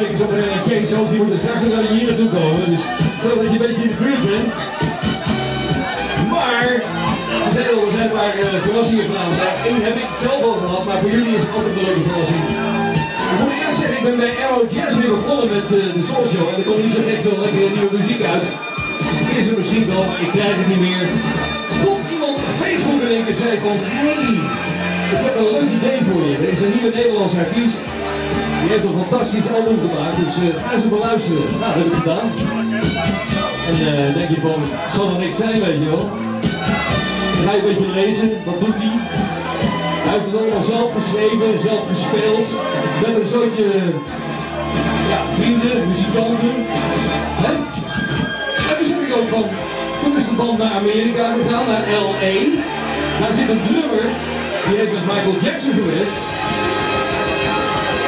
meesters op Kees Hoofd, die moeten straks nog hier naartoe komen. Dus zodat je een beetje in de buurt bent. Maar, er zijn maar verrassingen vanavond. Eén heb ik zelf al gehad, maar voor jullie is het ook een leuke verrassing. Ik moet eerlijk zeggen, ik ben bij Aero Jazz weer begonnen met de Soul Show. En er komt niet zo net veel lekkere nieuwe muziek uit. Is er misschien wel, maar ik krijg het niet meer. Tot iemand op Facebook in één keer zei van, hey, ik heb een leuk idee voor je. Er is een nieuwe Nederlandse artiest. Die heeft een fantastisch album gemaakt, dus ga ze beluisteren. Nou, dat heb ik gedaan. En denk je van, zal er niks zijn, weet je wel. Dan ga je een beetje lezen, wat doet hij? Hij heeft het allemaal zelf geschreven, zelf gespeeld. Met een soortje ja, vrienden, muzikanten. Hè? Van, toen is de band naar Amerika gegaan, naar L.A. Daar zit een drummer, die heeft met Michael Jackson gewerkt.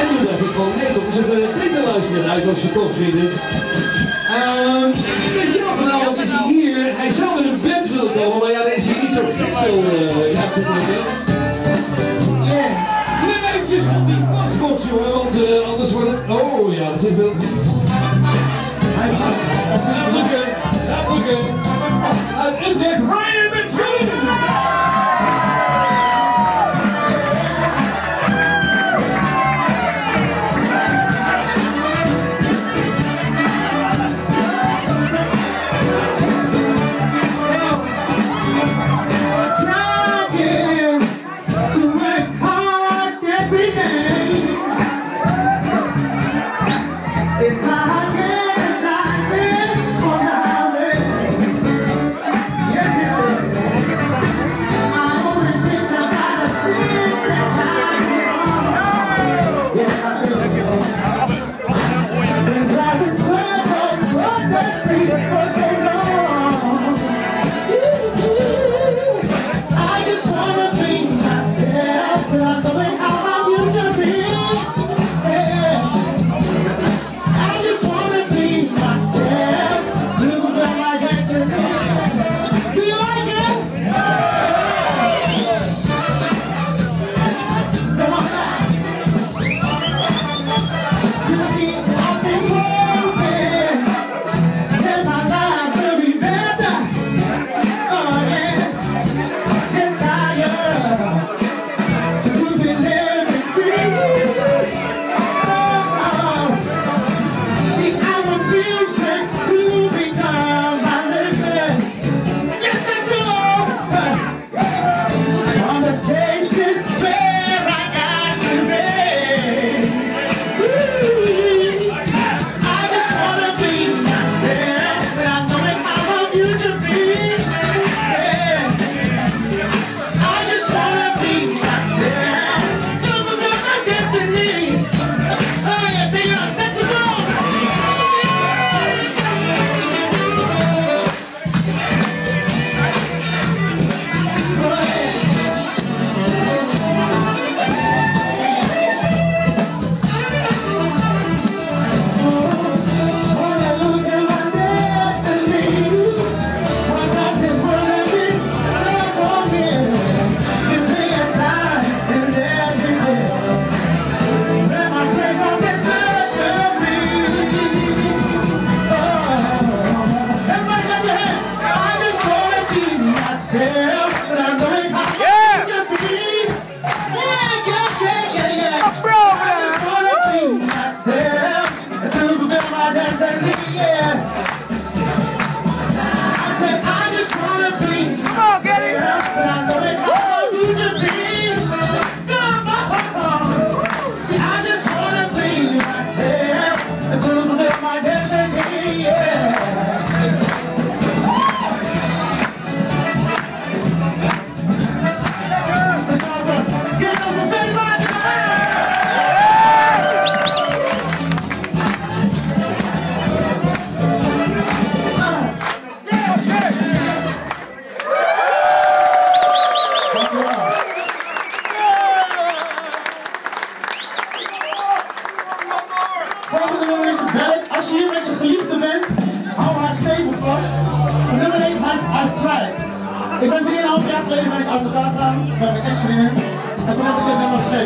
En toen dacht ik van, nee, dat is een beter luisteren uit als ze toch vinden. Speciaal vanavond is hij hier. Hij zou met een band willen komen, maar ja, er is hier niet zo veel te doen. Klim eventjes op die paspoort, jongen, want anders wordt het... Oh ja, dat zit wel... Laat lukken, laat lukken. Uit Utrecht, Ryan met vrienden.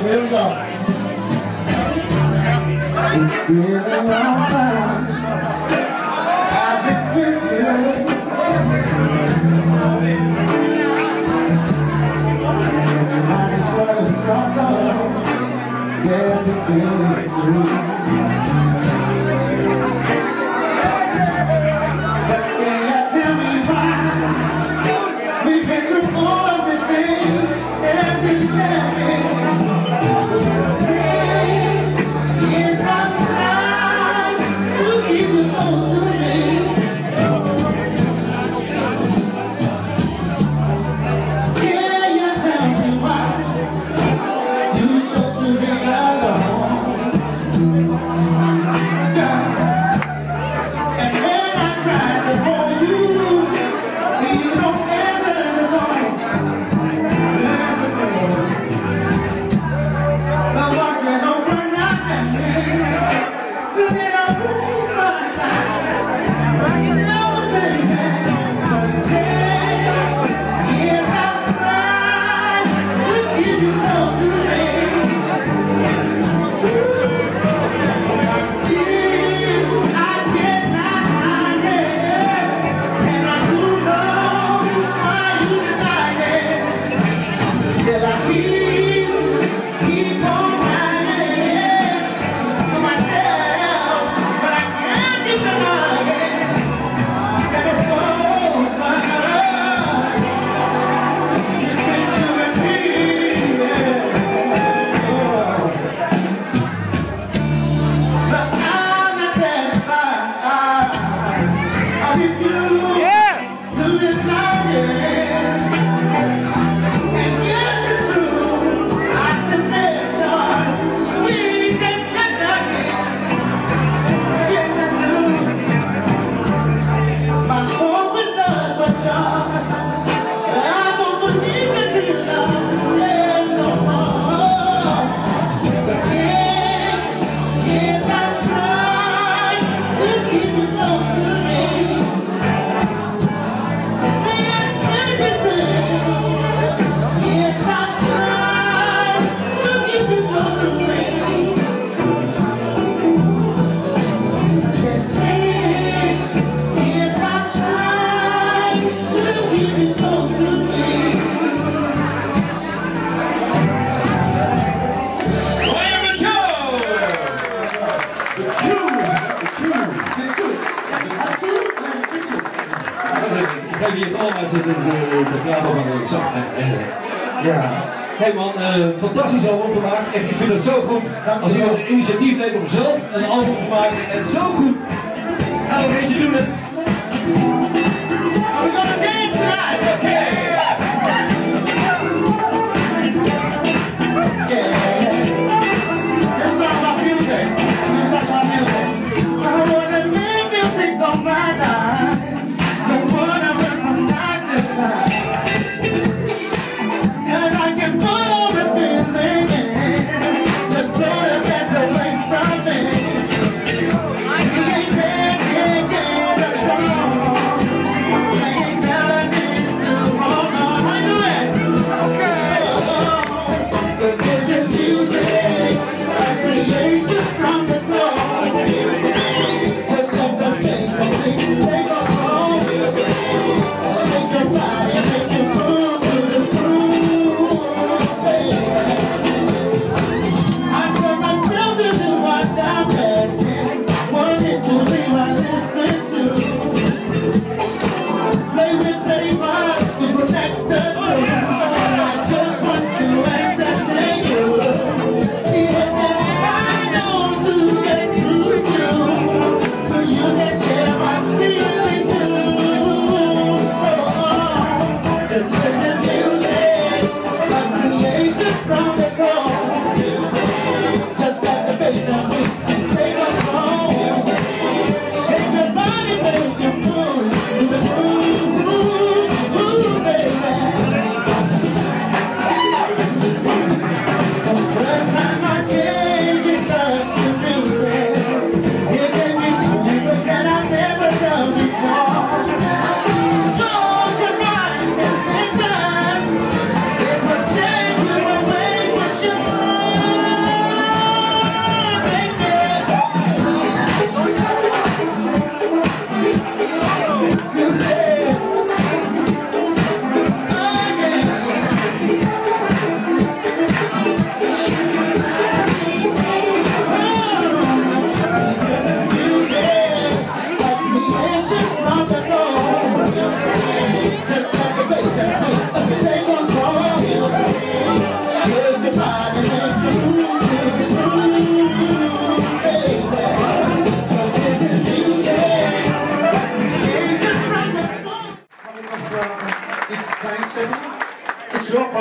Here we go. It's been a long time I've been with you. I just sort of struggle to get through.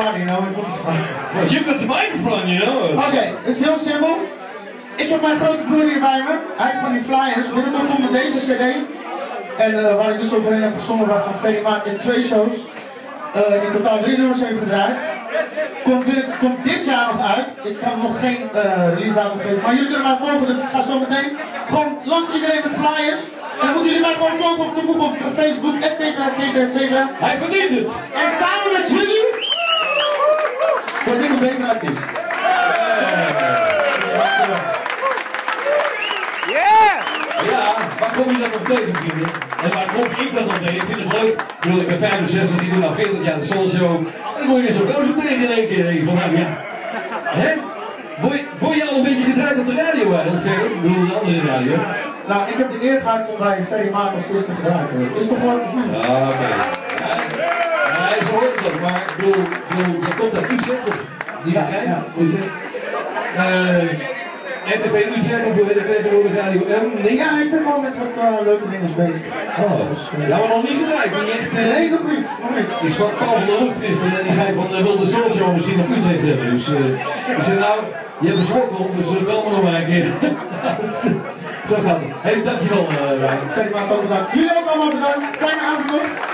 out, you know. Well, you've got the microphone, you know. Okay, het is heel simpel. Ik heb mijn grote broer hier bij me. Hij heeft van die flyers. Binnenkort komt met deze cd. En waar ik dus overheen heb gezongen van Ferry Maat in 2 shows. Die in totaal 3 nummers heeft gedraaid. Komt dit jaar nog uit. Ik kan nog geen release datum geven. Maar jullie kunnen mij volgen, dus ik ga zo meteen gewoon langs iedereen met flyers. En dan moeten jullie mij gewoon volgen op toevoegen op Facebook, et cetera, et cetera, et cetera. Hij verdient het! En samen met jullie word ik een betere artiest. Ja, waar kom je dan op deze vrienden? En waar kom ik dan op tegen? Ik vind het leuk. Ik bedoel, ik ben 65, die doe nou 40 jaar de Soul Show. En dan word je zo'n roze tegen in één keer. Denk je van, nou ja. Hè? Word je al een beetje gedraaid op de radio eigenlijk? Ik bedoel, de andere radio. Nou, ik heb de eer gehad om bij Ferry Maat als eerste gedraaid te worden. Is toch wat? Ah, oké. Hij is hoort dat, maar ik bedoel, dat komt uit Utrecht of niet? Ja, ja. RTV Utrecht en voor de Radio M, niks? Ja, ik ben wel met wat leuke dingen bezig. Oh, ja, maar nog niet gelijk. Nee, nog niet. Ik sprak Paul van der Hoek gisteren en die zei van, wil de Soul Show misschien op Utrecht hebben. Dus ik zei, nou, je hebt een schokkel, dus bel me nog maar een keer. Zo gaat het. Hé, dankjewel, Rijn. Jullie ook allemaal bedankt. Fijne avond nog.